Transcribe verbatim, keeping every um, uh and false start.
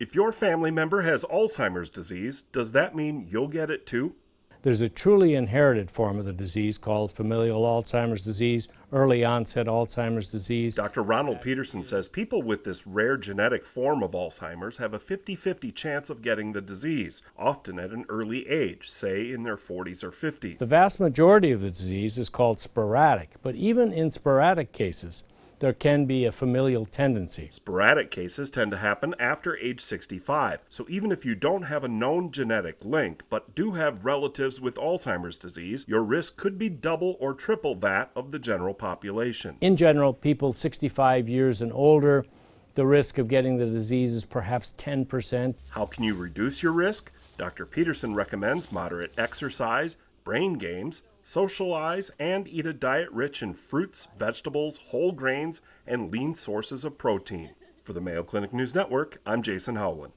If your family member has Alzheimer's disease, does that mean you'll get it too? There's a truly inherited form of the disease called familial Alzheimer's disease, early onset Alzheimer's disease. Doctor Ronald Petersen says people with this rare genetic form of Alzheimer's have a fifty fifty chance of getting the disease, often at an early age, say in their forties or fifties. The vast majority of the disease is called sporadic, but even in sporadic cases, there can be a familial tendency. Sporadic cases tend to happen after age sixty-five, so even if you don't have a known genetic link, but do have relatives with Alzheimer's disease, your risk could be double or triple that of the general population. In general, people sixty-five years and older, the risk of getting the disease is perhaps ten percent. How can you reduce your risk? Doctor Petersen recommends moderate exercise, brain games, socialize, and eat a diet rich in fruits, vegetables, whole grains, and lean sources of protein. For the Mayo Clinic News Network, I'm Jason Howland.